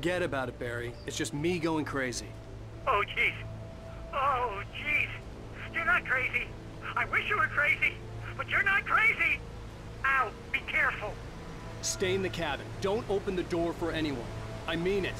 Forget about it, Barry. It's just me going crazy. Oh, jeez. Oh, jeez. You're not crazy. I wish you were crazy, but you're not crazy. Ow, be careful. Stay in the cabin. Don't open the door for anyone. I mean it.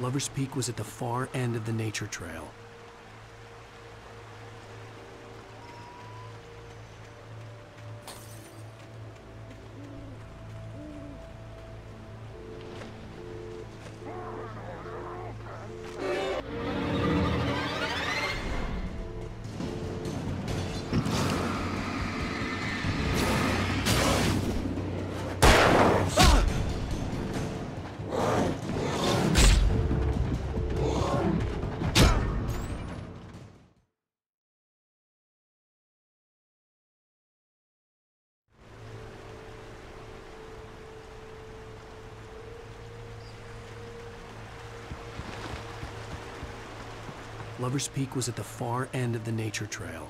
Lover's Peak was at the far end of the nature trail. Lover's Peak was at the far end of the nature trail.